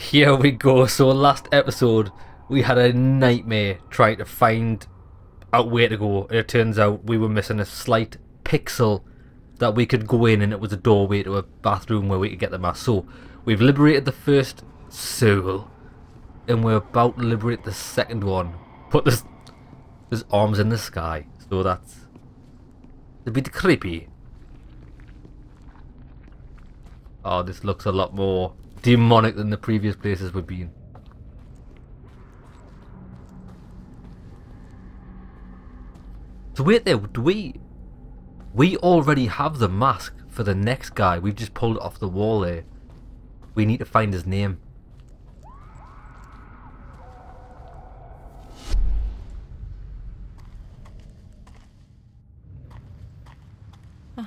Here we go. So last episode we had a nightmare trying to find out where to go. It turns out we were missing a slight pixel that we could go in, and it was a doorway to a bathroom where we could get the mask. So we've liberated the first soul and we're about to liberate the second one. Put this, his arms in the sky, so that's a bit creepy. Oh, this looks a lot more demonic than the previous places we've been. So wait there, do we already have the mask for the next guy. We've just pulled it off the wall there. We need to find his name. Huh.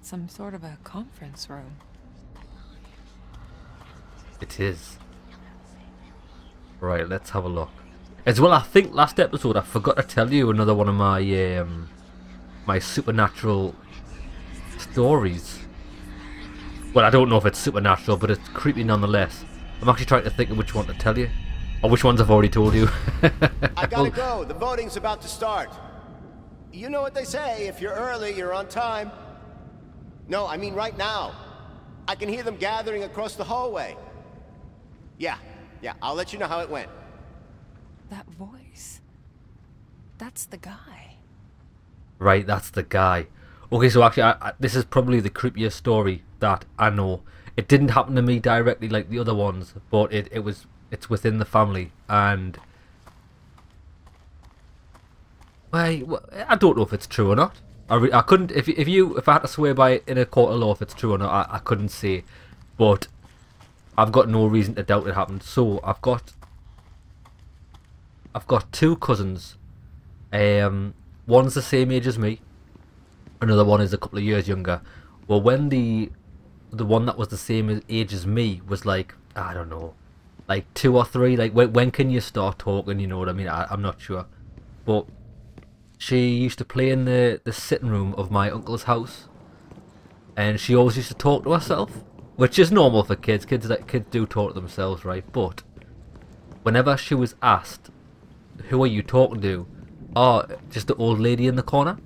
Some sort of a conference room. It is. Right, let's have a look. As well, I think last episode I forgot to tell you another one of my my supernatural stories. Well, I don't know if it's supernatural, but it's creepy nonetheless. I'm actually trying to think of which one to tell you, or which ones I've already told you. I gotta go. The voting's about to start. You know what they say: if you're early, you're on time. No, I mean right now. I can hear them gathering across the hallway. Yeah, I'll let you know how it went. That voice. That's the guy. Right, that's the guy. Okay, so actually, this is probably the creepiest story that I know. It didn't happen to me directly like the other ones, but it's within the family. And I don't know if it's true or not. I couldn't, if I had to swear by it in a court of law if it's true or not, I couldn't say. But I've got no reason to doubt it happened. So I've got two cousins. One's the same age as me. Another one is a couple of years younger. Well, when the one that was the same age as me was like, I don't know, like 2 or 3. Like when can you start talking? You know what I mean? I'm not sure. But she used to play in the sitting room of my uncle's house, and she always used to talk to herself, which is normal for kids. Kids do talk to themselves, right? But whenever she was asked, "Who are you talking to?" "Oh, just the old lady in the corner."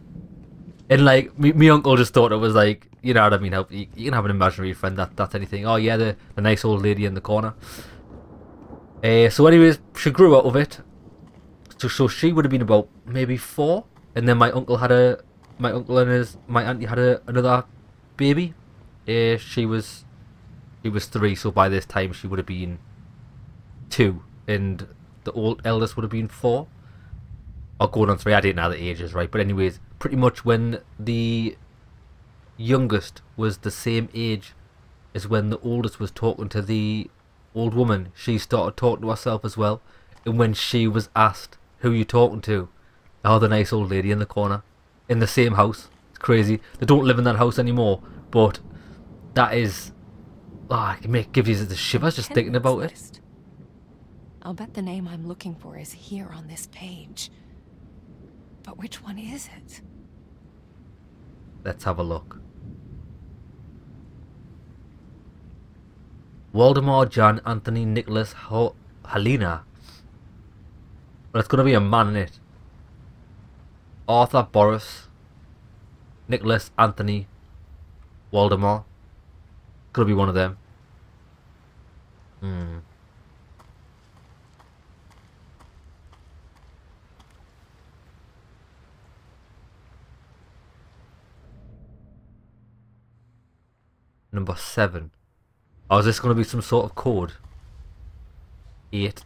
And like, me uncle just thought it was like, you know what I mean? You can have an imaginary friend that's anything. Oh yeah, the nice old lady in the corner. So anyways, she grew out of it. So she would have been about maybe 4, and then my uncle and my auntie had another baby. She was 3, so by this time she would have been 2, and the eldest would have been 4, or going on 3. I didn't know the ages, right? But anyways, pretty much when the youngest was the same age as when the oldest was talking to the old woman, she started talking to herself as well. And when she was asked, "Who are you talking to?" "Oh, the nice old lady in the corner," in the same house. It's crazy. They don't live in that house anymore, but that is, it gives you the shivers just thinking about it. I'll bet the name I'm looking for is here on this page. But which one is it? Let's have a look. Waldemar, Jan, Anthony, Nicholas, Helena. But it's going to be a man in it. Arthur, Boris, Nicholas, Anthony, Waldemar. Could be one of them. Number 7. Oh, is this going to be some sort of code? 8.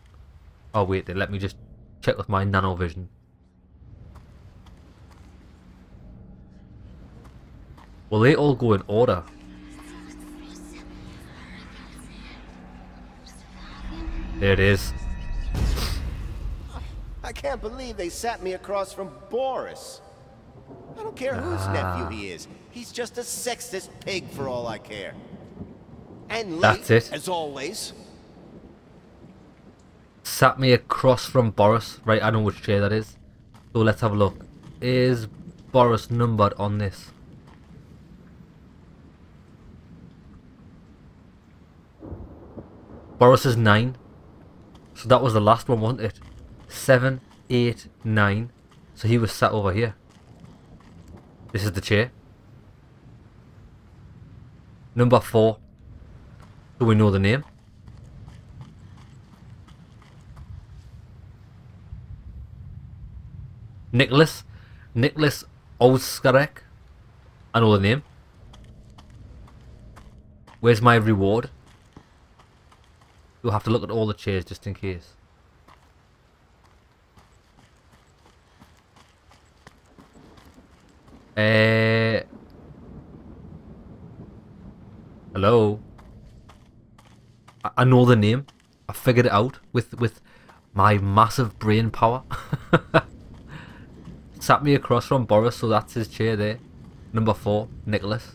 Oh wait, then let me just check with my nanovision. Well, they all go in order. There it is. I can't believe they sat me across from Boris. I don't care whose nephew he is. He's just a sexist pig for all I care. And late, as always. Sat me across from Boris. Right, I know which chair that is. So let's have a look. Is Boris numbered on this? Boris is 9. So that was the last one, wasn't it? 7, 8, 9. So he was sat over here. This is the chair. Number 4. Do we know the name? Nicholas. Nicholas Ouskarek. I know the name. Where's my reward? We'll have to look at all the chairs just in case. Hello? I know the name. I figured it out with my massive brain power. Sat me across from Boris, so that's his chair there. Number 4, Nicholas.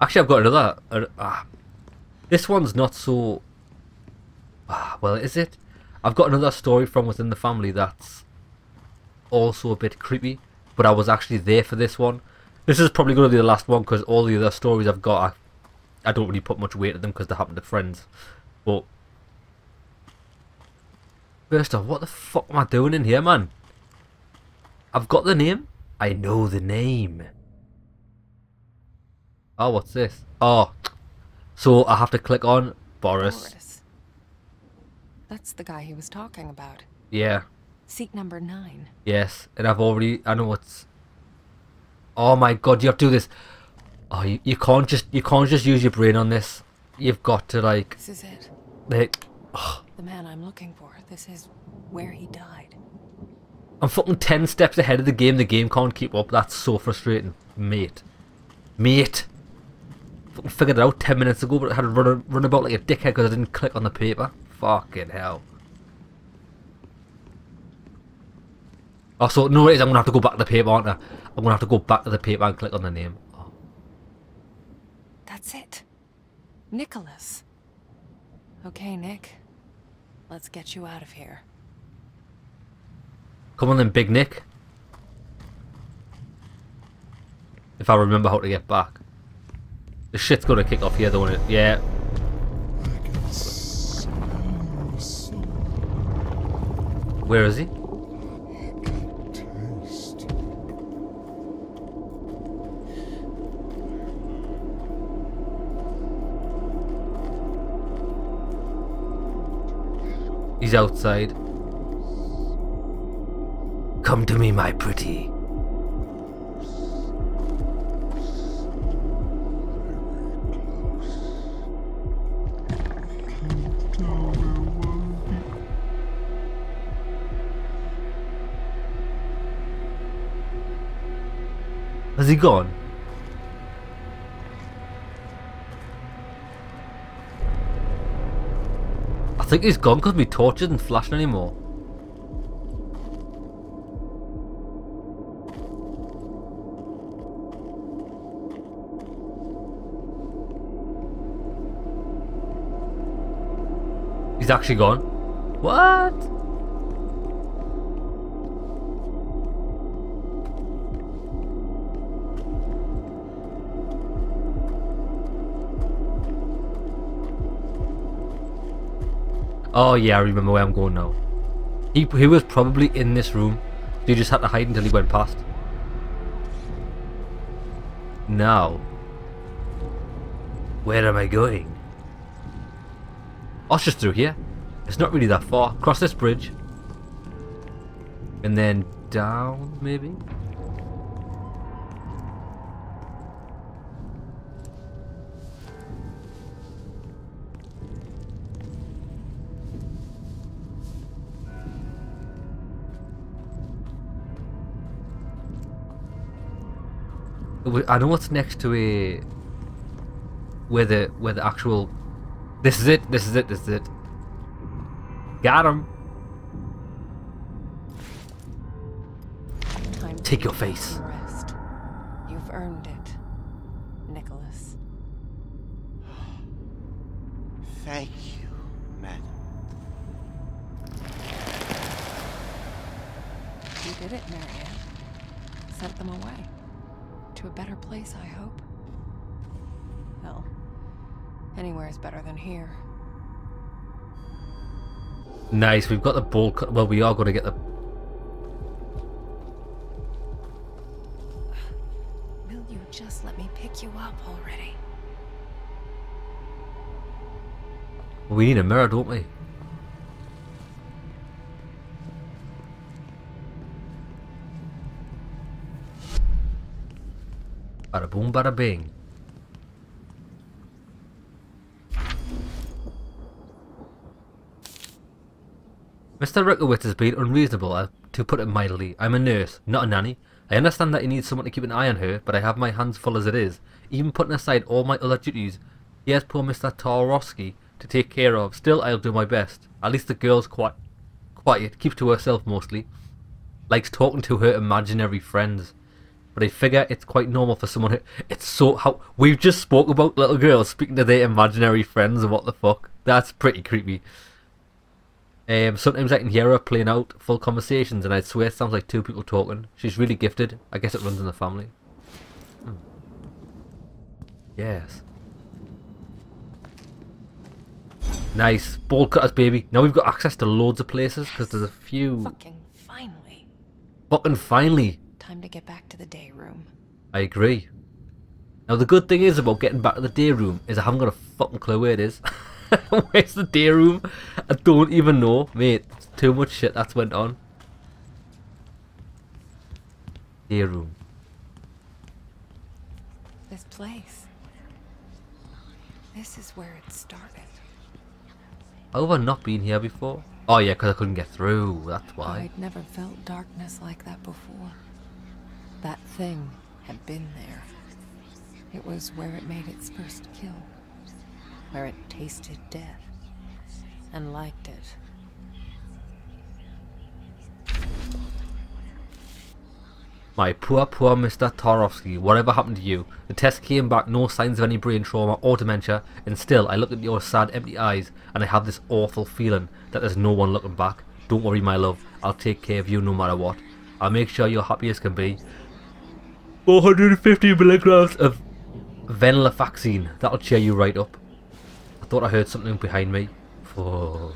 Actually, I've got another. This one's not so. Well, is it? I've got another story from within the family that's also a bit creepy, but I was actually there for this one. This is probably going to be the last one because all the other stories I've got, I don't really put much weight to them because they happen to friends. But first off, what the fuck am I doing in here, man? I've got the name. I know the name. Oh, what's this? Oh, so I have to click on Boris. Boris. That's the guy he was talking about. Yeah. Seat number 9. Yes, and I've already. I know what's. Oh my god, you have to do this. Oh, you can't just. You can't just use your brain on this. You've got to like. This is it. The man I'm looking for. This is where he died. I'm fucking 10 steps ahead of the game. The game can't keep up. That's so frustrating, mate. Mate. Fucking figured it out 10 minutes ago, but I had to run about like a dickhead because I didn't click on the paper. Fucking hell. Oh, so no, it is. I'm going to have to go back to the paper, aren't I? I'm going to have to go back to the paper and click on the name. Oh. That's it. Nicholas. Okay, Nick. Let's get you out of here. Come on then, Big Nick. If I remember how to get back. The shit's gonna kick off here, though, isn't it? Yeah. Where is he? He's outside. Come to me, my pretty. Has he gone? I think he's gone because my torch isn't flashing anymore. He's actually gone. What? Oh yeah, I remember where I'm going now. He was probably in this room. You just had to hide until he went past. Now, where am I going? Oh, it's just through here. It's not really that far. Cross this bridge. And then down, maybe? I know what's next to a where the actual. This is it. This is it. This is it. Got him. Time to take your face. Rest. You've earned it, Nicholas. Thank you, man. You did it, Marianne. Sent them away. to a better place, I hope. Well, anywhere is better than here. Nice, we've got the ball cut. Well, we are going to get the... Will you just let me pick you up already? Well, we need a mirror, don't we? Bada boom, bada bing. Mr. Rickowitz has been unreasonable, to put it mildly. I'm a nurse, not a nanny. I understand that he needs someone to keep an eye on her, but I have my hands full as it is. Even putting aside all my other duties, he has poor Mr. Tarowski to take care of. Still, I'll do my best. At least the girl's quiet, keeps to herself mostly. Likes talking to her imaginary friends. But I figure it's quite normal for someone who... It's so... how we've just spoke about little girls speaking to their imaginary friends and what the fuck. That's pretty creepy. Sometimes I can hear her playing out full conversations and I swear it sounds like two people talking. She's really gifted. I guess it runs in the family. Hmm. Yes. Nice. Ball cutters, baby. Now we've got access to loads of places because there's a few... Fucking finally. Fucking finally. Time to get back to the day room. I agree. Now the good thing is about getting back to the day room is I haven't got a fucking clue where it is. Where's the day room? I don't even know. Mate, it's too much shit that's went on. Day room. This place. This is where it started. How have I not been here before? Oh yeah, because I couldn't get through. That's why. I'd never felt darkness like that before. That thing had been there. It was where it made its first kill. Where it tasted death. And liked it. My poor, poor Mr. Tarowski, whatever happened to you? The test came back, no signs of any brain trauma or dementia, and still I look at your sad, empty eyes and I have this awful feeling that there's no one looking back. Don't worry, my love. I'll take care of you no matter what. I'll make sure you're happy as can be. 450 milligrams of venlafaxine. That'll cheer you right up. I thought I heard something behind me. Oh,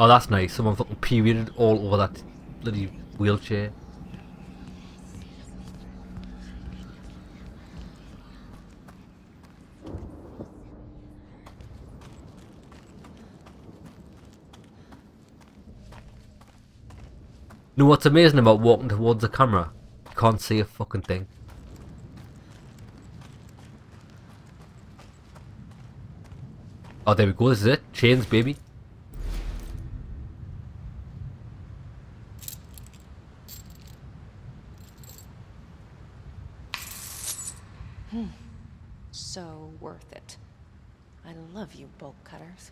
oh that's nice. Someone fucking perioded all over that bloody wheelchair. You know what's amazing about walking towards the camera? You can't see a fucking thing. Oh, there we go. This is it. Chains, baby. So worth it. I love you, bolt cutters.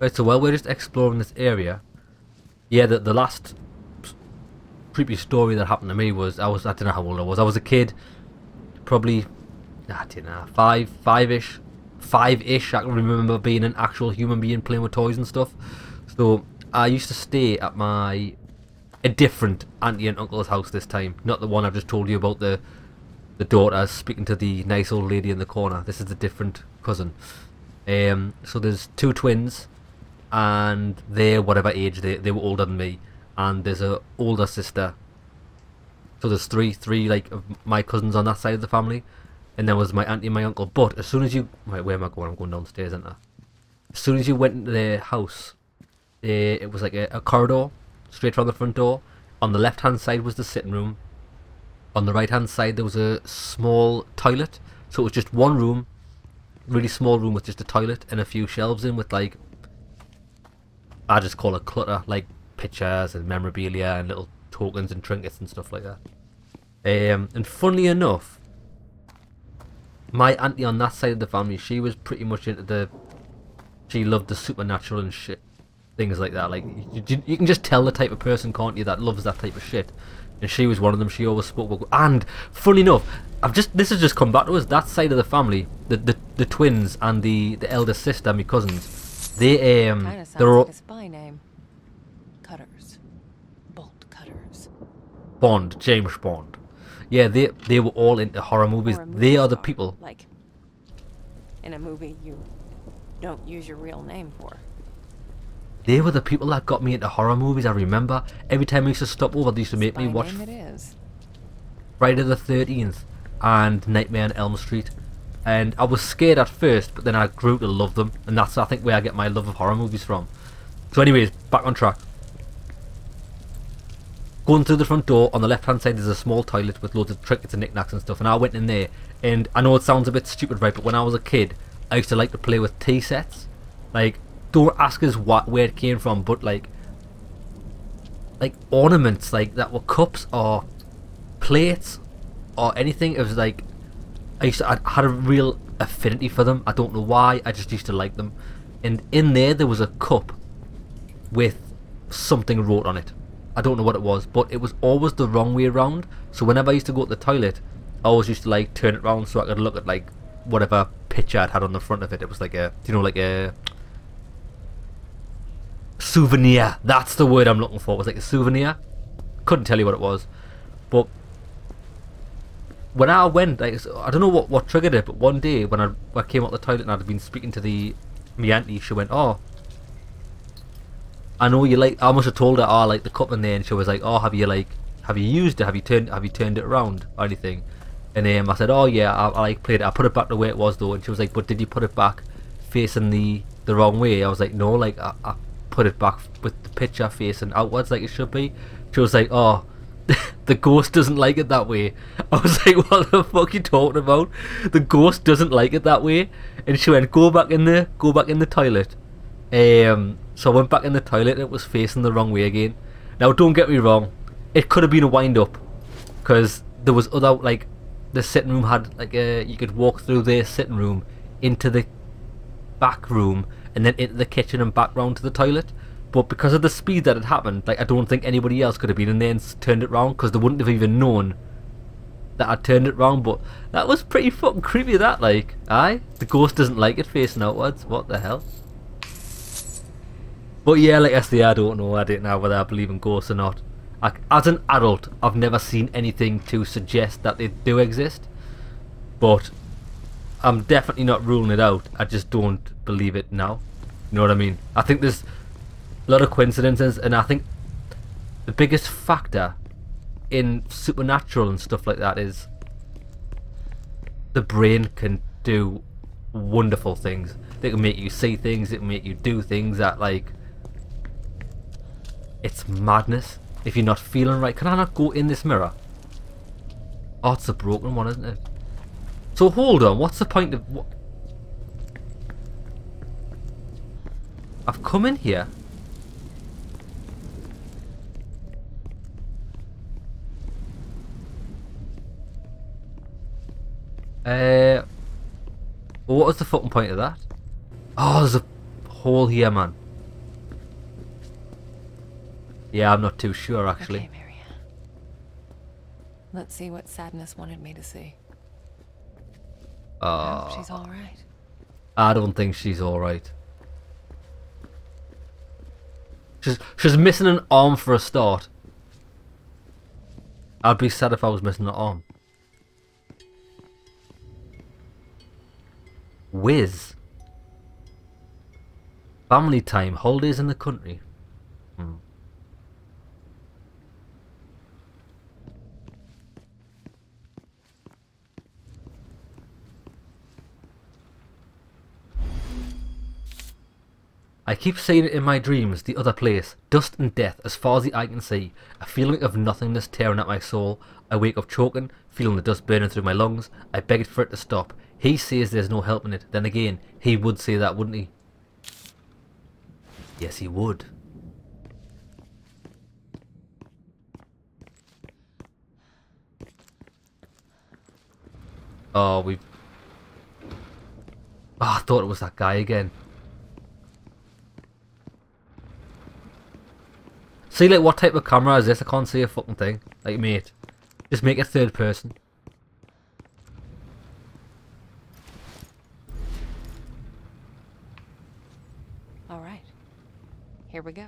Right, so while we're just exploring this area, yeah, the last creepy story that happened to me was I don't know how old I was. I was a kid, probably I don't know, five-ish. I can remember being an actual human being playing with toys and stuff. So I used to stay at a different auntie and uncle's house this time, not the one I've just told you about, the daughter speaking to the nice old lady in the corner. This is a different cousin. So there's two twins. And they're whatever age, they were older than me, and there's an older sister. So there's three like of my cousins on that side of the family, and there was my auntie and my uncle. But as soon as you, right, where am I going? I'm going downstairs, isn't I? As soon as you went into their house, it was like a corridor straight from the front door. On the left hand side was the sitting room. On the right hand side there was a small toilet. So it was just one room, really small room with just a toilet and a few shelves in with, like, I just call it clutter, like pictures and memorabilia and little tokens and trinkets and stuff like that. And funnily enough, my auntie on that side of the family, she was pretty much into the... She loved the supernatural and shit. Things like that. Like, you can just tell the type of person, can't you, that loves that type of shit. And she was one of them. She always spoke about... And, funnily enough, this has just come back to us. That side of the family, the twins and the elder sister, my cousins... They Kinda sounds like a spy name. Cutters. Bolt cutters. Bond, James Bond. Yeah, they were all into horror movies. They are the people. Like in a movie you don't use your real name for. They were the people that got me into horror movies, I remember. Every time I used to stop over, they used to make me watch Friday the 13th and Nightmare on Elm Street. And I was scared at first, but then I grew to love them. And that's, I think, where I get my love of horror movies from. So anyways, back on track. Going through the front door, on the left-hand side there's a small toilet with loads of trinkets and knickknacks and stuff. And I went in there, and I know it sounds a bit stupid, right, but when I was a kid, I used to like to play with tea sets. Like, don't ask us where it came from, but like ornaments like that were cups or plates or anything. It was like I had a real affinity for them. I don't know why, I just used to like them. And in there was a cup with something wrote on it. I don't know what it was, but it was always the wrong way around. So whenever I used to go to the toilet, I always used to like turn it around so I could look at like whatever picture I'd had on the front of it. It was like a, you know, like a souvenir. That's the word I'm looking for. It was like a souvenir. Couldn't tell you what it was, but when I went, like, I don't know what triggered it, but one day when I came out the toilet and I'd been speaking to my auntie, she went, "Oh, I know you like." I must have told her, "Oh, I like the cup in there," and she was like, "Oh, have you used it? Have you turned it around or anything?" And I said, "Oh yeah, I like played it. I put it back the way it was though." And she was like, "But did you put it back facing the wrong way?" I was like, "No, like I put it back with the picture facing outwards like it should be." She was like, "Oh, the ghost doesn't like it that way." I was like, "What the fuck are you talking about? The ghost doesn't like it that way." And she went, go back in the toilet. So I went back in the toilet and it was facing the wrong way again. Now don't get me wrong, it could have been a wind up, because there was other, like the sitting room had like a, you could walk through their sitting room into the back room and then into the kitchen and back round to the toilet. But because of the speed that had happened, like I don't think anybody else could have been in there and turned it round, because they wouldn't have even known that I turned it round. But that was pretty fucking creepy, that, like, aye? The ghost doesn't like it facing outwards, what the hell? But yeah, like I say, I don't know, I don't know whether I believe in ghosts or not. As an adult, I've never seen anything to suggest that they do exist, but I'm definitely not ruling it out. I just don't believe it now. You know what I mean? I think there's a lot of coincidences, and I think the biggest factor in supernatural and stuff like that is the brain can do wonderful things. They can make you see things, it can make you do things that, like, it's madness. If you're not feeling right, can I not go in this mirror? Oh, it's a broken one, isn't it? So hold on, what's the point of what? I've come in here. What was the fucking point of that? Oh, there's a hole here, man. Yeah, I'm not too sure, actually. Okay, Maria. Let's see what Sadness wanted me to see. Oh, she's all right. I don't think she's all right. She's missing an arm for a start. I'd be sad if I was missing an arm. Whiz. Family time, holidays in the country. I keep seeing it in my dreams, the other place, dust and death as far as the eye can see, a feeling of nothingness tearing at my soul. I wake up choking, feeling the dust burning through my lungs. I begged for it to stop. He says there's no helping it. Then again, he would say that, wouldn't he? Yes, he would. Oh, I thought it was that guy again. See, like, what type of camera is this? I can't see a fucking thing. Like, mate, just make it third person. All right. Here we go.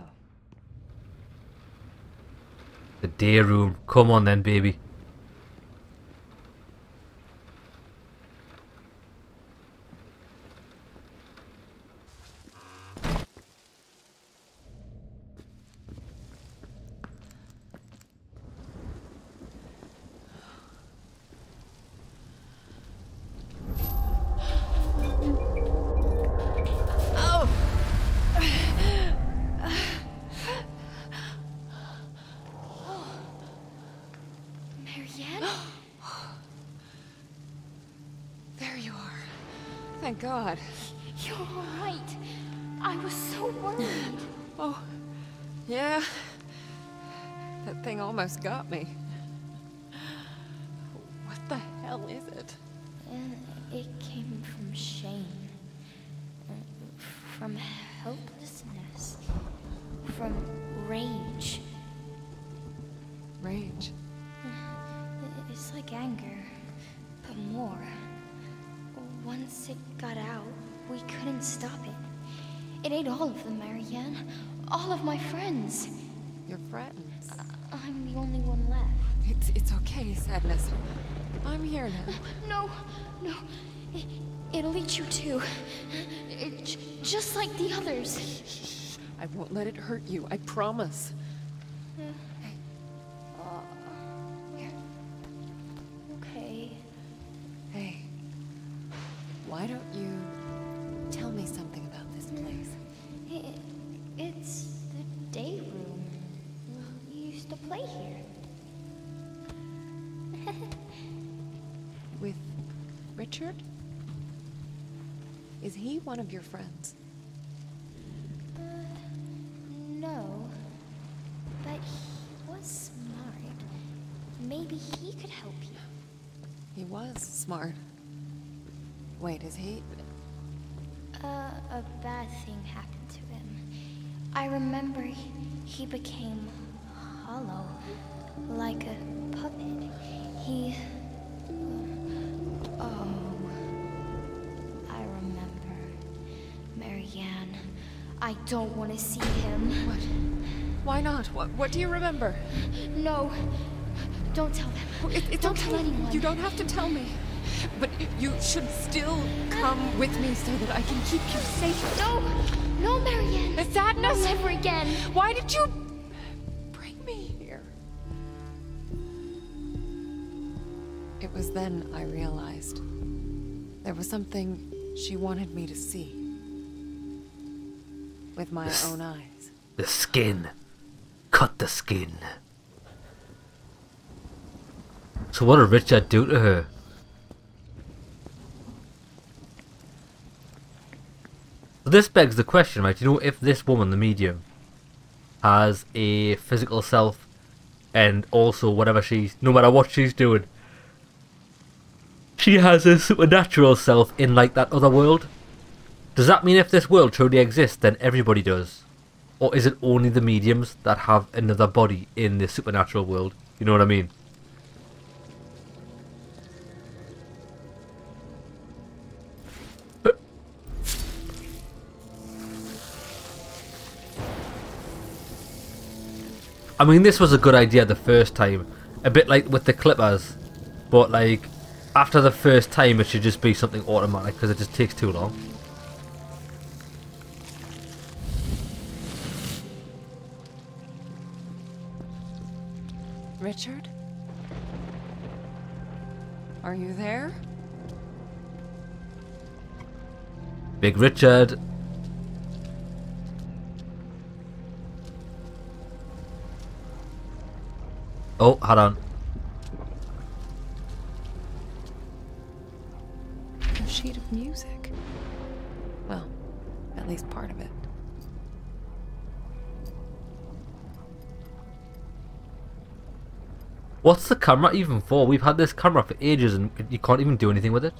The day room. Come on then, baby. Thank God. You're all right. I was so worried. Oh, yeah. That thing almost got me. What the hell is it? It came from shame. From helplessness. From rage. Rage? It's like anger, but more. Once it got out, we couldn't stop it. It ate all of them, Marianne. All of my friends. Your friends? I'm the only one left. It's okay, Sadness. I'm here now. No. It'll eat you too. Just like the others. Shh. I won't let it hurt you, I promise. Why don't you tell me something about this place? It's the day room. You used to play here. With Richard? Is he one of your friends? No. But he was smart. Maybe he could help you. He was smart. Wait, is he? A bad thing happened to him. I remember he became hollow, like a puppet. He... Oh, I remember. Marianne, I don't want to see him. What? Why not? What do you remember? No, don't tell them. Well, don't tell anyone. You don't have to tell me. But you should still come with me so that I can keep you safe. No, Marianne. The sadness? Never again. Why did you bring me here? It was then I realized there was something she wanted me to see with my own eyes. The skin. Cut the skin. So what did Richard do to her? This begs the question, right? You know, if this woman, the medium, has a physical self, and also whatever no matter what she's doing, she has a supernatural self in like that other world. Does that mean if this world truly exists, then everybody does, or is it only the mediums that have another body in the supernatural world? You know what I mean? I mean, this was a good idea the first time, a bit like with the clippers, but like after the first time it should just be something automatic because it just takes too long. Richard? Are you there? Big Richard. Oh, hold on. A sheet of music. Well, at least part of it. What's the camera even for? We've had this camera for ages and you can't even do anything with it.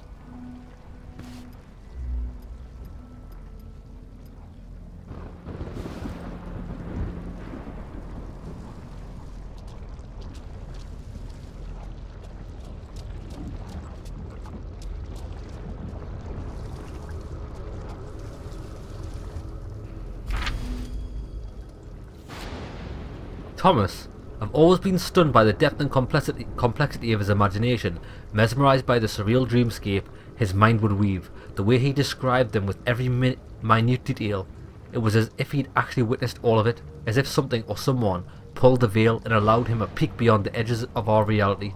Thomas, I've always been stunned by the depth and complexity of his imagination, mesmerised by the surreal dreamscape his mind would weave, the way he described them with every minute detail. It was as if he'd actually witnessed all of it, as if something or someone pulled the veil and allowed him a peek beyond the edges of our reality.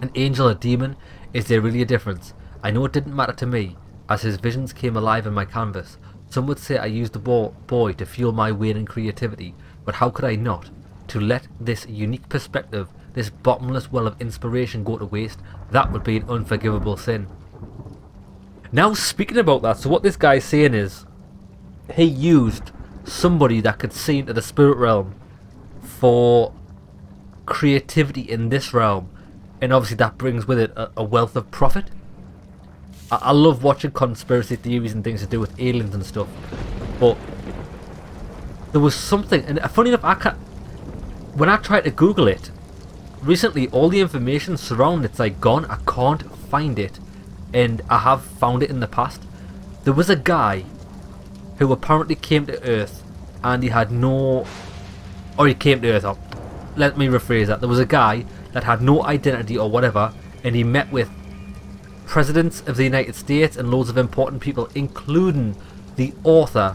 An angel or demon? Is there really a difference? I know it didn't matter to me, as his visions came alive in my canvas. Some would say I used the boy to fuel my waning creativity, but how could I not? To let this unique perspective, this bottomless well of inspiration go to waste, that would be an unforgivable sin. Now speaking about that, so what this guy is saying is, he used somebody that could see into the spirit realm for creativity in this realm, and obviously that brings with it a wealth of profit. I love watching conspiracy theories and things to do with aliens and stuff, but there was something, and funny enough, when I tried to Google it recently, all the information surrounding it's like gone. I can't find it, and I have found it in the past. There was a guy who apparently came to Earth, and he had no, or he came to Earth. Oh, let me rephrase that. There was a guy that had no identity or whatever, and he met with presidents of the United States and loads of important people, including the author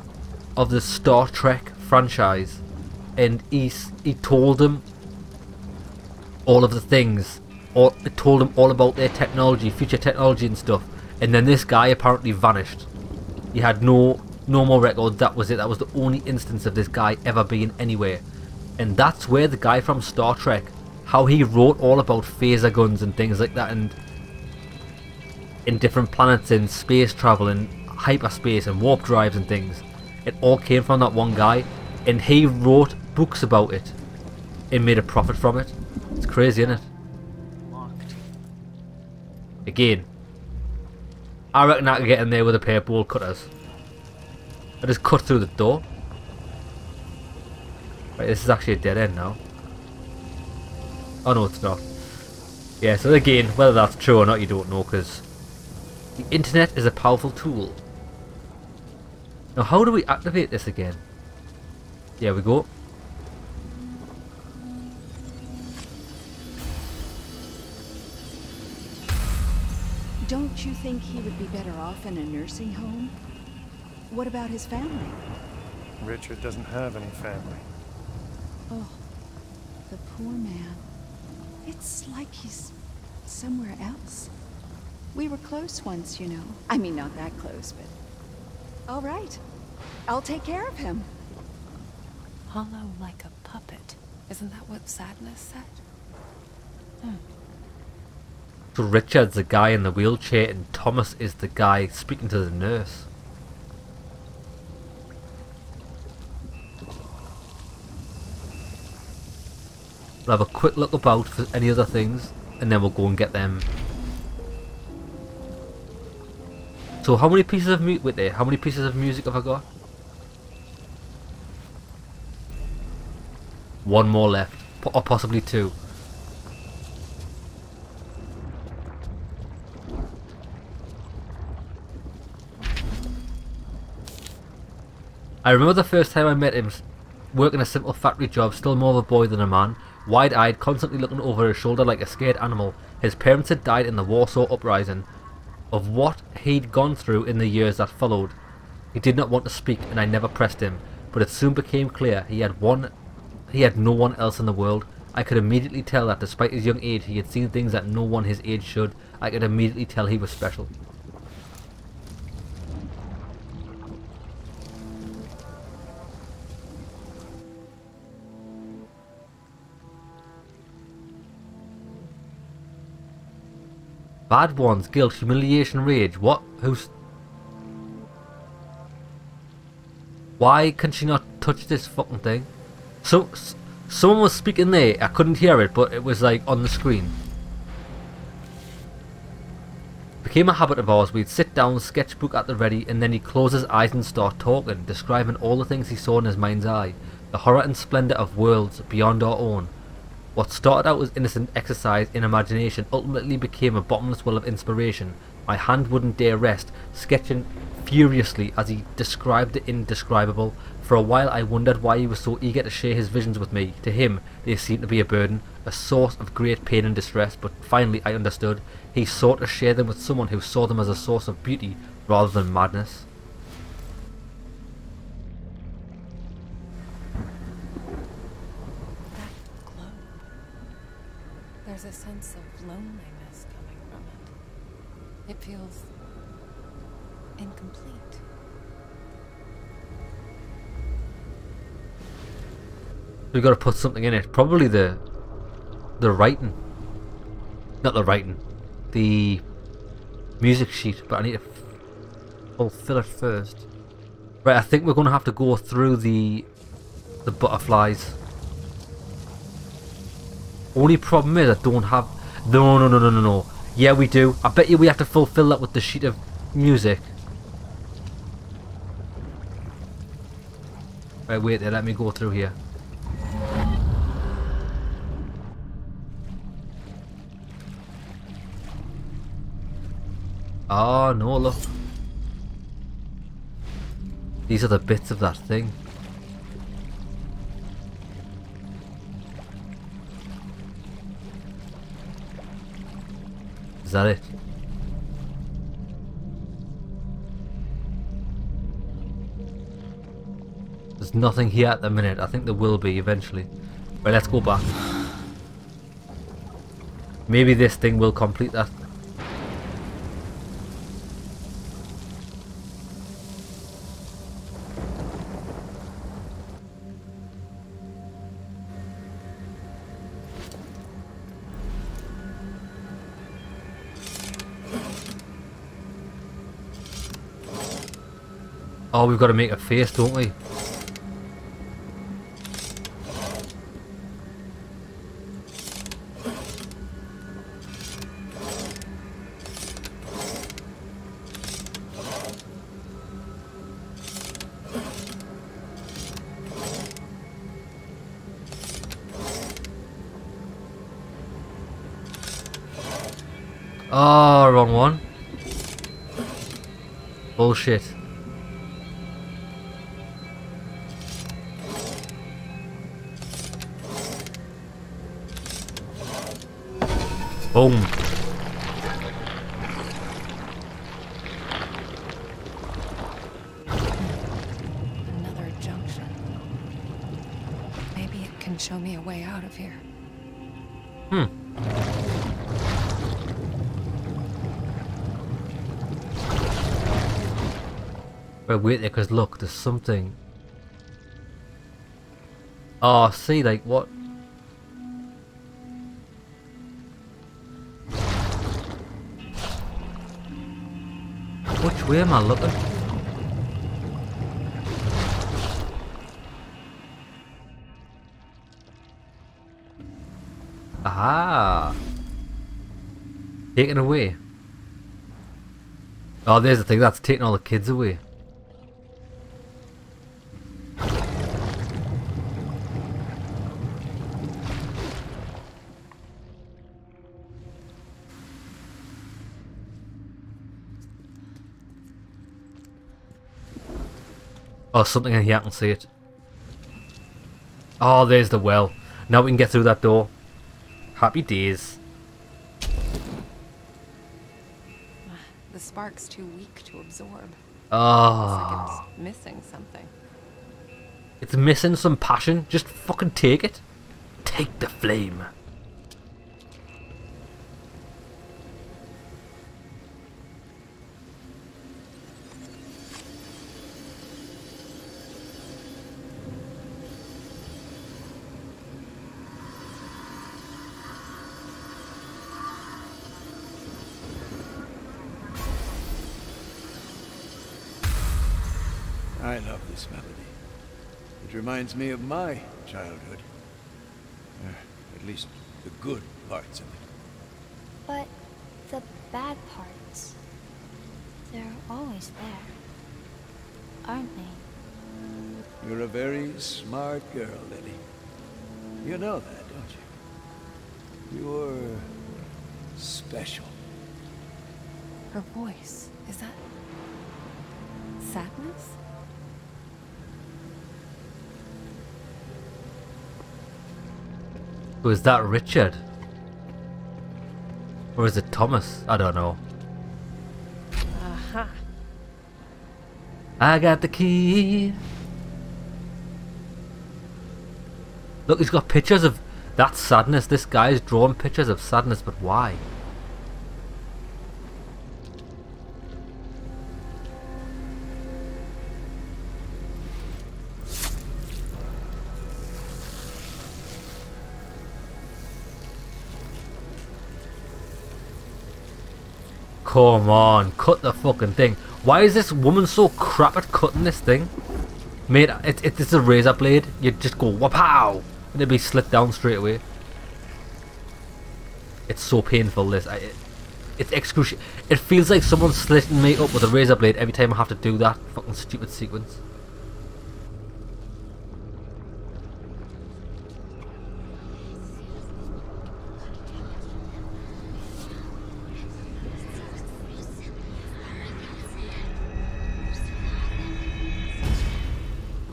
of the Star Trek franchise. And he told them all of the things, or told them all about their technology, future technology and stuff. And then this guy apparently vanished. He had no more record. That was it. That was the only instance of this guy ever being anywhere. And that's where the guy from Star Trek, how he wrote all about phaser guns and things like that, and in different planets, in space travel, and hyperspace, and warp drives and things. It all came from that one guy. And he wrote books about it and made a profit from it. It's crazy, isn't it? Again, I reckon I could get in there with a pair of bowl cutters. I just cut through the door. Right, this is actually a dead end now. Oh no, it's not. Yeah, so again, whether that's true or not, you don't know, because the internet is a powerful tool. Now, how do we activate this again? There we go. Don't you think he would be better off in a nursing home? What about his family? Richard doesn't have any family. Oh, the poor man. It's like he's somewhere else. We were close once, you know. I mean, not that close, but... All right. I'll take care of him. Hollow like a puppet. Isn't that what sadness said? Hmm. So Richard's the guy in the wheelchair and Thomas is the guy speaking to the nurse. We'll have a quick look about for any other things and then we'll go and get them. So how many pieces of music were there? How many pieces of music have I got? One more left, or possibly two. I remember the first time I met him, working a simple factory job, still more of a boy than a man, wide-eyed, constantly looking over his shoulder like a scared animal. His parents had died in the Warsaw Uprising. Of what he'd gone through in the years that followed, he did not want to speak, and I never pressed him, but it soon became clear he had no one else in the world. I could immediately tell that despite his young age, he had seen things that no one his age should. I could immediately tell he was special. Bad ones, guilt, humiliation, rage. What? Who's... Why can she not touch this fucking thing? So, someone was speaking there, I couldn't hear it, but it was like on the screen. It became a habit of ours. We'd sit down, sketchbook at the ready, and then he'd close his eyes and start talking, describing all the things he saw in his mind's eye, the horror and splendour of worlds beyond our own. What started out as innocent exercise in imagination ultimately became a bottomless well of inspiration, My hand wouldn't dare rest, sketching furiously as he described the indescribable. For a while I wondered why he was so eager to share his visions with me. To him, they seemed to be a burden, a source of great pain and distress, but finally I understood. He sought to share them with someone who saw them as a source of beauty rather than madness. That glow. There's a sense of loneliness coming from it. It feels incomplete. We've got to put something in it. Probably the writing. Not the writing. The music sheet. But I need to fulfill it first. Right, I think we're going to have to go through the butterflies. Only problem is I don't have... No. Yeah, we do. I bet you we have to fulfill that with the sheet of music. Right, wait there. Let me go through here. Oh no, look. These are the bits of that thing. Is that it? There's nothing here at the minute. I think there will be eventually. Right, let's go back. Maybe this thing will complete that. Oh, we've got to make a face, don't we? Oh, wrong one. Bullshit. Boom. Another junction. Maybe it can show me a way out of here. But wait there, because look, there's something. Oh, see, like what? Where am I looking? Aha! Taken away. Oh, there's the thing, that's taking all the kids away. Oh, something in here, I can see it. Oh, there's the well. Now we can get through that door. Happy days. The spark's too weak to absorb. Oh. It's like it's missing something. It's missing some passion. Just fucking take it. Take the flame. I love this melody. It reminds me of my childhood. At least the good parts of it. But the bad parts, they're always there, aren't they? You're a very smart girl, Lily. You know that, don't you? You're special. Her voice, is that sadness? Was that Richard? Or is it Thomas? I don't know. Aha. I got the key. Look, he's got pictures of that sadness. This guy's drawn pictures of sadness, but why? Come on, cut the fucking thing. Why is this woman so crap at cutting this thing? Mate, it's a razor blade. You'd just go wapow, and it'd be slipped down straight away. It's so painful, this. It's excruciating. It feels like someone's slitting me up with a razor blade every time I have to do that fucking stupid sequence.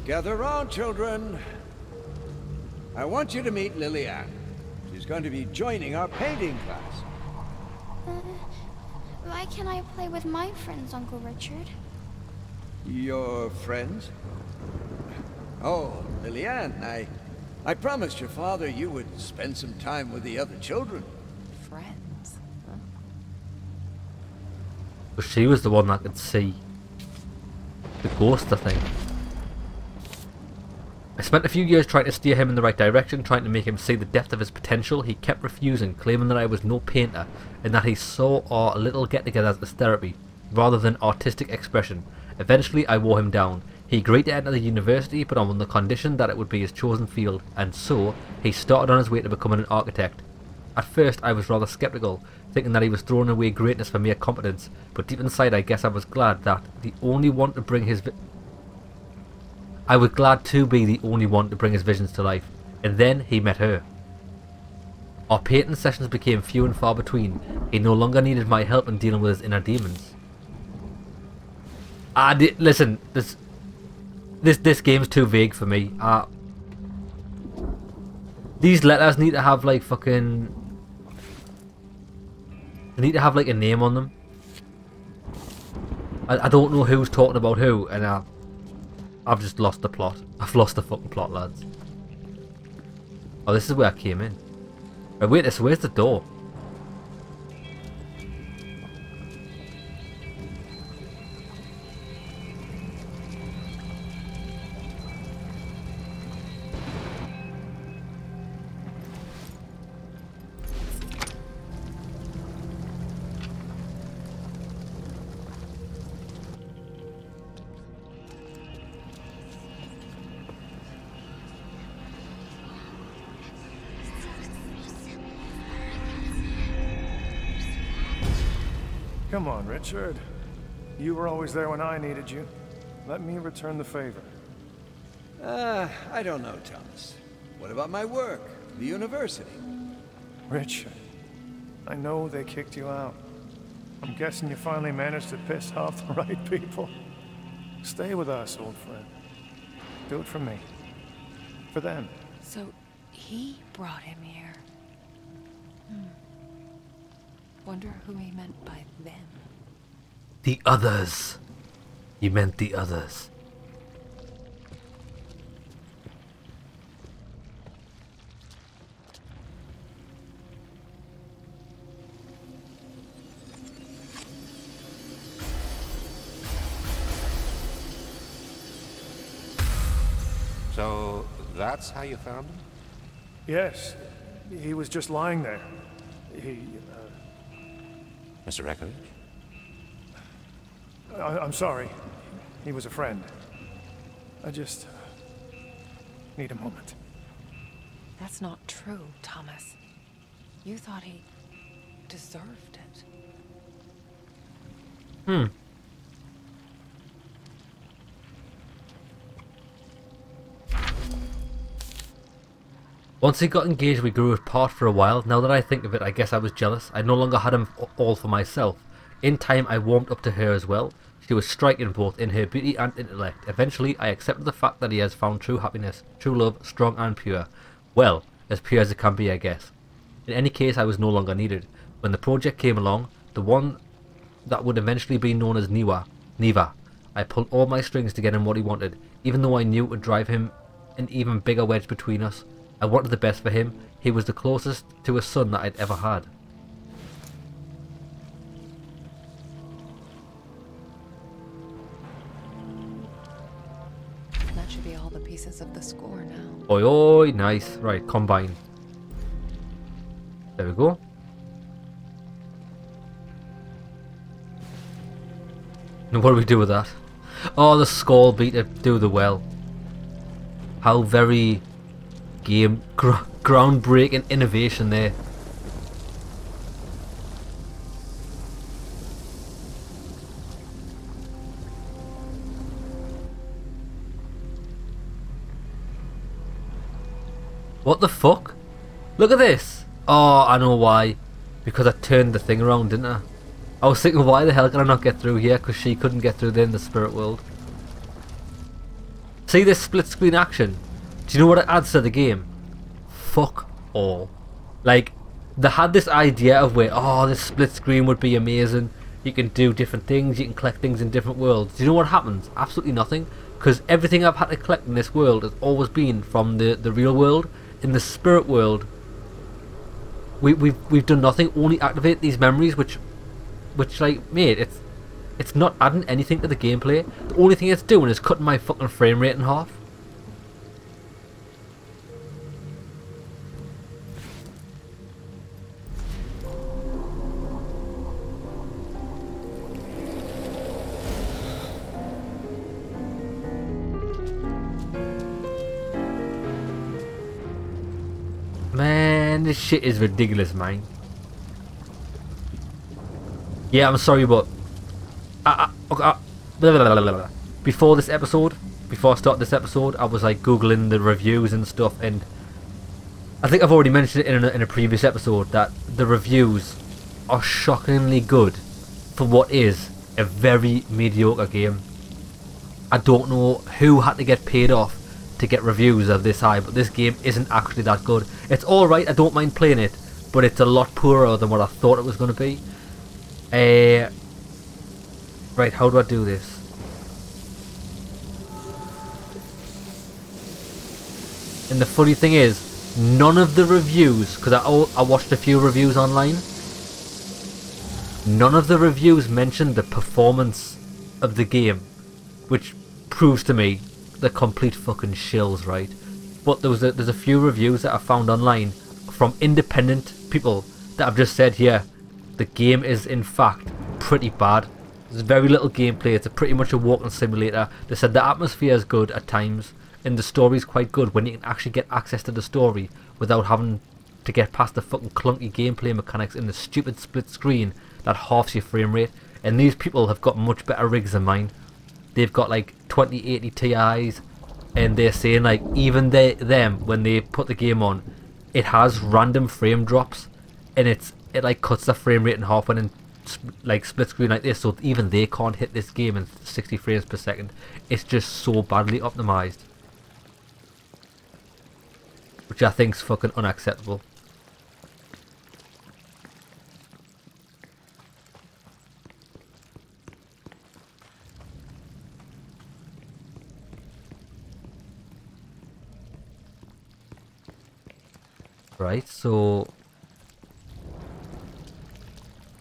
Gather round, children. I want you to meet Lillian. She's going to be joining our painting class. Why can't I play with my friends, Uncle Richard? Your friends? Oh, Lillian, I promised your father you would spend some time with the other children. Friends? Huh? But she was the one that could see. The ghost, I think. I spent a few years trying to steer him in the right direction, trying to make him see the depth of his potential. He kept refusing, claiming that I was no painter, and that he saw our little get-togethers as therapy, rather than artistic expression. Eventually, I wore him down. He agreed to enter the university, but on the condition that it would be his chosen field, and so, he started on his way to becoming an architect. At first, I was rather sceptical, thinking that he was throwing away greatness for mere competence, but deep inside I guess I was glad that the only one to bring his... I was glad to be the only one to bring his visions to life, and then he met her. Our painting sessions became few and far between. He no longer needed my help in dealing with his inner demons. Listen, this game's too vague for me. These letters need to have like fucking... They need to have like a name on them. I don't know who's talking about who, and I've just lost the plot. I've lost the fucking plot, lads. Oh, this is where I came in. Oh, wait, where's the door? Come on, Richard. You were always there when I needed you. Let me return the favor. I don't know, Thomas. What about my work? The university? Richard, I know they kicked you out. I'm guessing you finally managed to piss off the right people. Stay with us, old friend. Do it for me. For them. So, he brought him here. Wonder who he meant by them. The others. He meant the others. So that's how you found him? Yes. He was just lying there. He... Mr. Reckowitz? I'm sorry. He was a friend. I just... need a moment. That's not true, Thomas. You thought he... deserved it. Once he got engaged, we grew apart for a while. Now that I think of it, I guess I was jealous. I no longer had him all for myself. In time, I warmed up to her as well. She was striking both in her beauty and intellect. Eventually, I accepted the fact that he has found true happiness, true love, strong and pure. Well, as pure as it can be, I guess. In any case, I was no longer needed. When the project came along, the one that would eventually be known as Neva, I pulled all my strings to get him what he wanted, even though I knew it would drive him an even bigger wedge between us. I wanted the best for him. He was the closest to a son that I'd ever had. That should be all the pieces of the score now. Oi, oi, nice. Right, combine. There we go. And what do we do with that? Oh, the skull beat to do the well. How very game groundbreaking innovation there. What the fuck? Look at this. Oh, I know why. Because I turned the thing around, didn't I? I was thinking, why the hell can I not get through here? Because she couldn't get through there in the spirit world. See this split screen action? Do you know what it adds to the game? Fuck all. Like, they had this idea of where, oh, this split screen would be amazing. You can do different things, you can collect things in different worlds. Do you know what happens? Absolutely nothing. Because everything I've had to collect in this world has always been from the real world. In the spirit world, we've done nothing, only activate these memories, which like, mate, it's not adding anything to the gameplay. The only thing it's doing is cutting my fucking frame rate in half. Man, this shit is ridiculous, man. Yeah, I'm sorry, but before I start this episode, I was like googling the reviews and stuff, and I think I've already mentioned it in a previous episode that the reviews are shockingly good for what is a very mediocre game. I don't know who had to get paid off to get reviews of this high, but this game isn't actually that good. It's alright, I don't mind playing it, but it's a lot poorer than what I thought it was going to be. Right, how do I do this? And the funny thing is, none of the reviews, because I watched a few reviews online, none of the reviews mentioned the performance of the game, which proves to me they're complete fucking shills, right? But there's a few reviews that I found online from independent people that have just said, yeah, the game is in fact pretty bad. There's very little gameplay. It's pretty much a walking simulator. They said the atmosphere is good at times and the story is quite good when you can actually get access to the story without having to get past the fucking clunky gameplay mechanics in the stupid split screen that halves your frame rate. And these people have got much better rigs than mine. They've got like 2080 Ti's and they're saying like even them when they put the game on, it has random frame drops and it like cuts the frame rate in half when in like split screen like this, so even they can't hit this game in 60 frames per second. It's just so badly optimized, which I think's fucking unacceptable. Right, so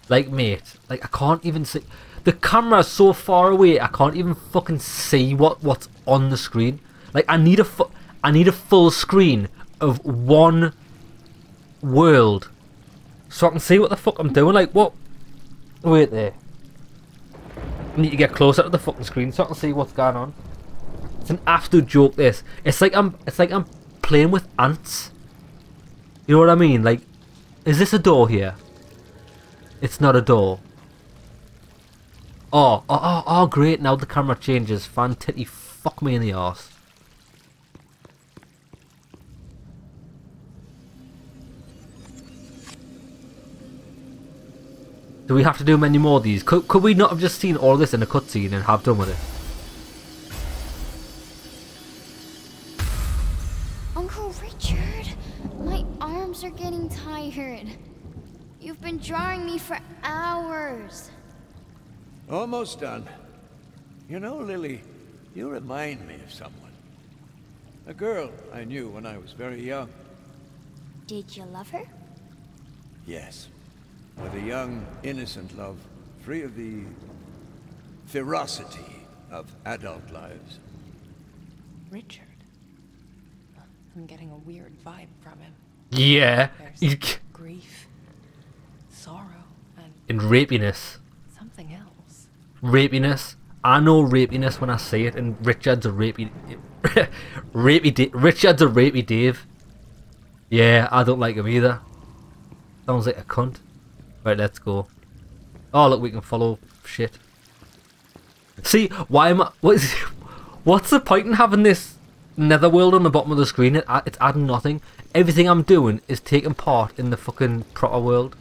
like, mate, like I can't even see. The camera's so far away, I can't even fucking see what's on the screen. Like, I need a full screen of one world, so I can see what the fuck I'm doing. Like, what? Wait there. I need to get closer to the fucking screen so I can see what's going on. It's an absolute joke. This. It's like I'm playing with ants. You know what I mean? Like, is this a door here? It's not a door. Oh, great, now the camera changes. Fan titty, fuck me in the arse. Do we have to do many more of these? Could we not have just seen all this in a cutscene and have done with it? Uncle Richard, my arms are getting tired. You've been drawing me for hours. Almost done. You know, Lily, you remind me of someone. A girl I knew when I was very young. Did you love her? Yes. But a young, innocent love, free of the ferocity of adult lives. Richard? I'm getting a weird vibe from him. Yeah. There's grief, sorrow, and rapiness. Something else. Rapiness? I know rapiness when I say it, and Richard's a rapey... Richard's a rapey Dave. Yeah, I don't like him either. Sounds like a cunt. Right, let's go. Oh, look, we can follow shit. See, why am I... What's the point in having this netherworld on the bottom of the screen? It's adding nothing. Everything I'm doing is taking part in the fucking proper world.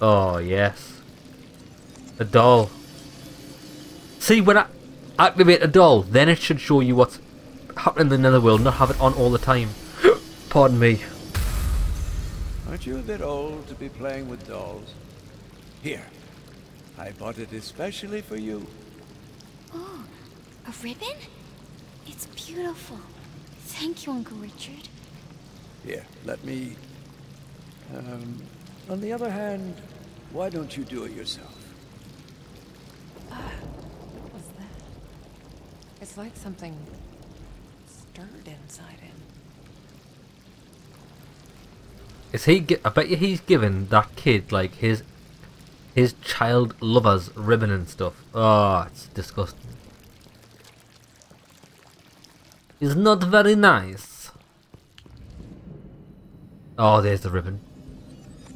Oh, yes. The doll. See, when I activate a doll, then it should show you what's happening in the netherworld, not have it on all the time. Pardon me. Aren't you a bit old to be playing with dolls? Here, I bought it especially for you. Oh, a ribbon? It's beautiful. Thank you, Uncle Richard. Here, let me... on the other hand, why don't you do it yourself? What was that? It's like something stirred inside him. Is he? I bet you he's giving that kid like his child lover's ribbon and stuff. Oh, it's disgusting. It's not very nice. Oh, there's the ribbon.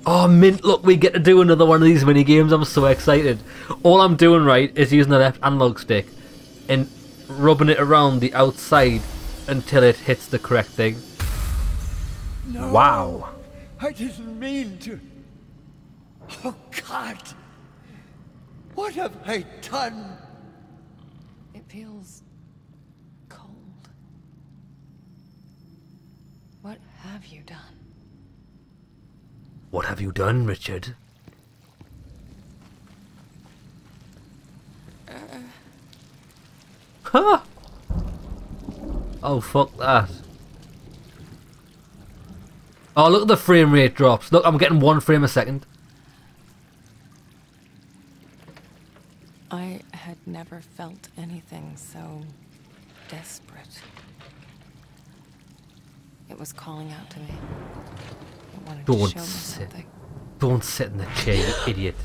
Oh, mint! Look, we get to do another one of these mini games. I'm so excited. All I'm doing right is using the left analog stick and rubbing it around the outside until it hits the correct thing. No. Wow. I didn't mean to. Oh, God. What have I done? It feels cold. What have you done? What have you done, Richard? Huh? Oh, fuck that. Oh, look at the frame rate drops. Look, I'm getting 1 frame a second. I had never felt anything so desperate. It was calling out to me. It wanted to show me something. Don't sit in the chair, you idiot.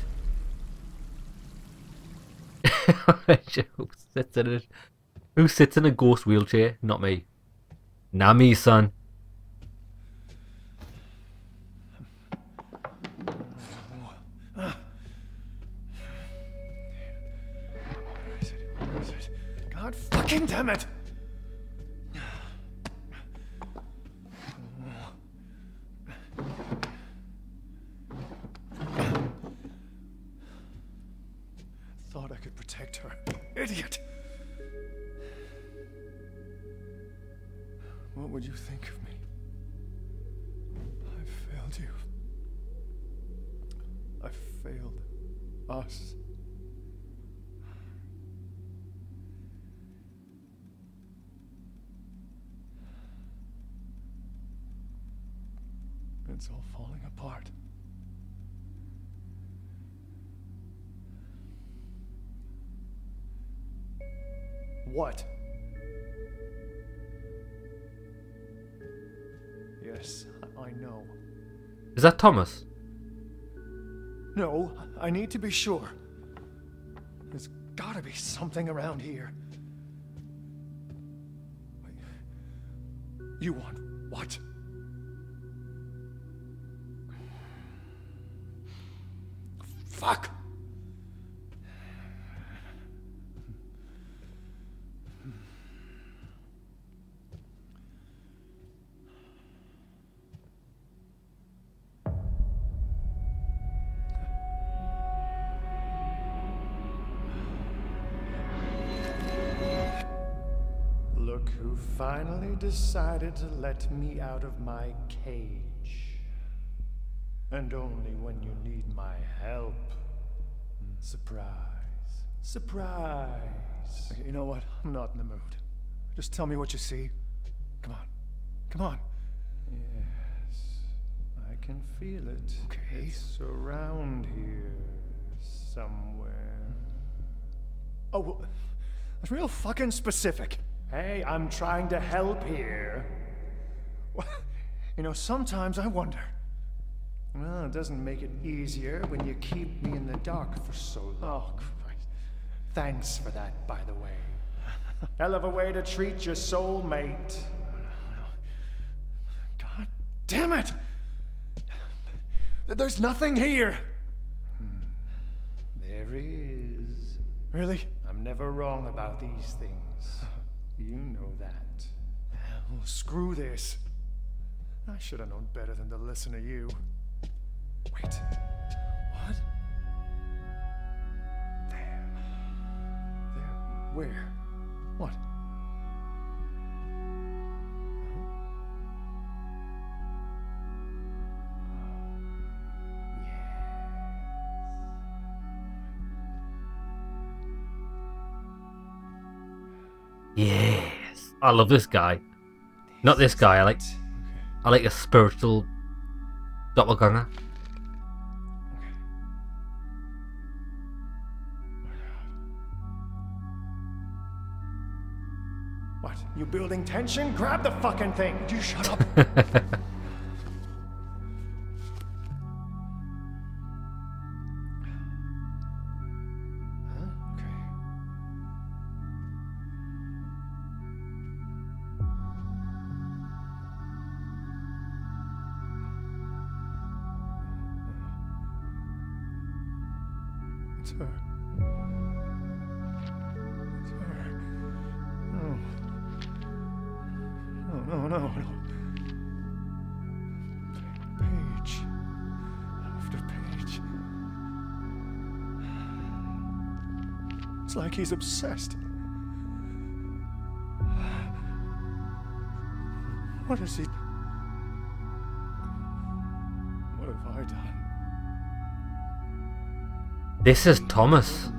Who sits in a ghost wheelchair? Not me. Nah, me, son. God fucking damn it! Thought I could protect her. Idiot! What would you think of me? I failed you. I failed us. It's all falling apart. What? Yes, I know. Is that Thomas? No, I need to be sure. There's gotta be something around here. Wait. You want what? Fuck! who finally decided to let me out of my cage. And only when you need my help. Surprise. Surprise. You know what? I'm not in the mood. Just tell me what you see. Come on. Come on. Yes. I can feel it. Okay. It's around here. Somewhere. Oh, well, that's real fucking specific. Hey, I'm trying to help here. Well, you know, sometimes I wonder. Well, it doesn't make it easier when you keep me in the dark for so long. Oh, Christ. Thanks for that, by the way. Hell of a way to treat your soulmate. God damn it! There's nothing here! There is. Really? I'm never wrong about these things. You know that. Oh, screw this. I should have known better than to listen to you. Wait. What? There. There. Where? What? Yes. I love this guy. Not this guy. I like a spiritual doppelganger. What? You building tension? Grab the fucking thing. Would you shut up? Like he's obsessed. What is he? What have I done? This is Thomas.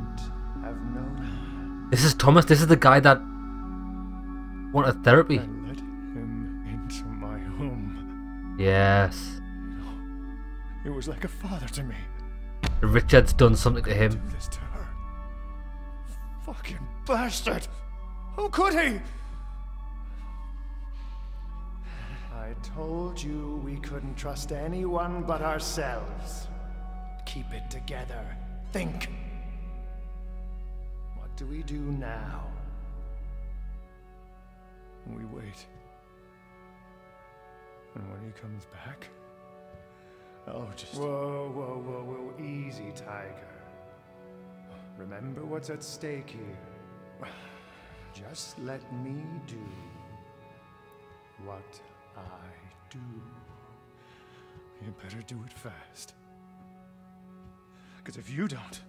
This is Thomas. This is the guy that wanted therapy. I let him into my home. Yes. It was like a father to me. Richard's done something to him. Fucking bastard! How could he? I told you we couldn't trust anyone but ourselves. Keep it together. Think. What do we do now? We wait. And when he comes back, I'll just... Whoa, whoa, whoa, whoa. Easy, Tiger. Remember what's at stake here. Just let me do what I do. You better do it fast. Because if you don't,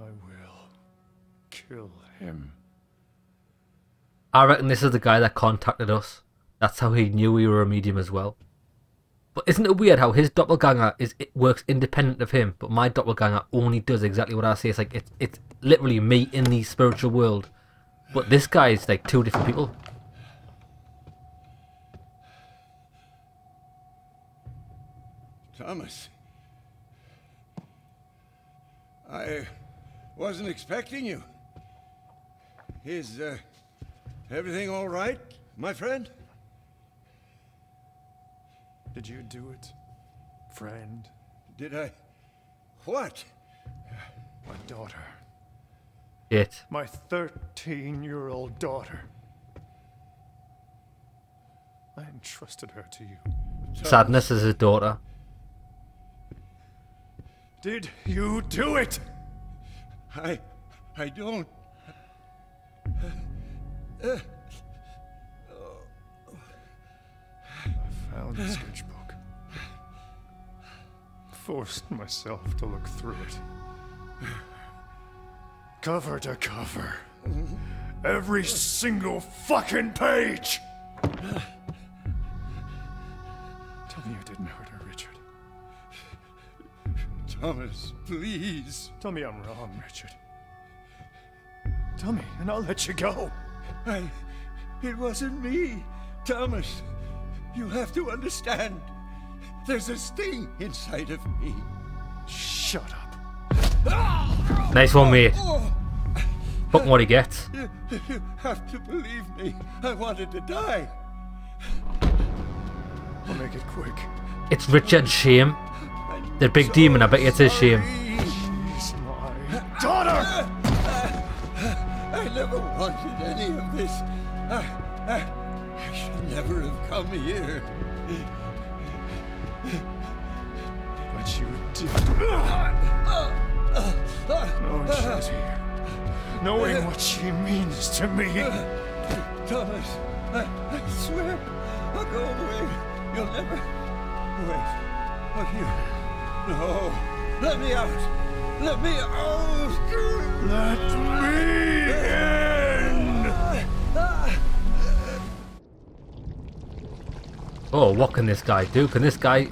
I will kill him. I reckon this is the guy that contacted us. That's how he knew we were a medium as well. But isn't it weird how his doppelganger works independent of him, but my doppelganger only does exactly what I say. It's like it's literally me in the spiritual world, but this guy is like two different people. Thomas, I wasn't expecting you. Is everything all right, my friend? Did you do it, friend? Did I? What? My daughter. It. My 13-year-old daughter. I entrusted her to you. Sadness is his daughter. Did you do it? I don't. Found the sketchbook. Forced myself to look through it. Cover to cover. Every single fucking page! Tell me you didn't hurt her, Richard. Thomas, please. Tell me I'm wrong, Richard. Tell me, and I'll let you go. It wasn't me. Thomas, you have to understand. There's this thing inside of me. Shut up. Nice one, mate. Fuck what he gets. You have to believe me. I wanted to die. I'll make it quick. It's Richard Shame. The big demon, I bet you it's his shame. She's my daughter! I never wanted any of this. I should never have come here. But you did. Knowing she's here. Knowing what she means to me. Thomas, I swear I'll go away. You'll never... Wait. Look here. No. Let me out. Let me out. Let me in. Oh, what can this guy do? Can this guy...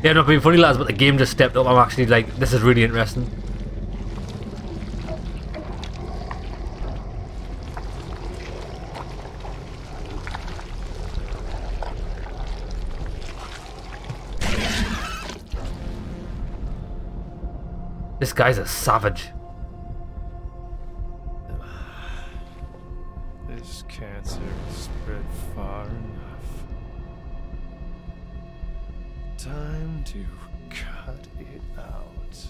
Yeah, not being funny, lads, but the game just stepped up. I'm actually like, this is really interesting. This guy's a savage. This cancer spread far enough. Time to cut it out.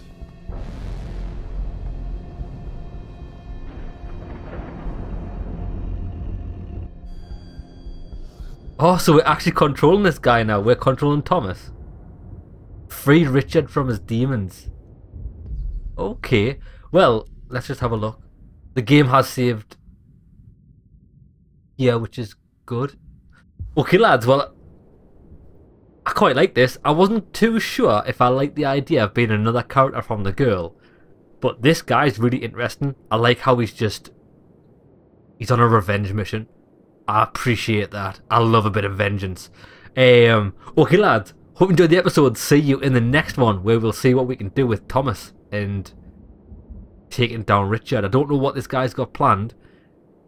Oh, so we're actually controlling this guy now. We're controlling Thomas. Free Richard from his demons. Okay, well, let's just have a look. The game has saved. Yeah, which is good. Okay, lads, well, I quite like this. I wasn't too sure if I liked the idea of being another character from the girl. But this guy's really interesting. I like how he's just... He's on a revenge mission. I appreciate that. I love a bit of vengeance. Okay, lads, hope you enjoyed the episode. See you in the next one, where we'll see what we can do with Thomas and taking down Richard. I don't know what this guy's got planned.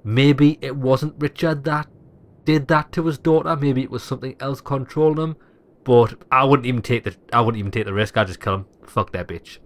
Maybe it wasn't Richard that did that to his daughter. Maybe it was something else controlling him. But I wouldn't even take the risk. I'd just kill him. Fuck that bitch.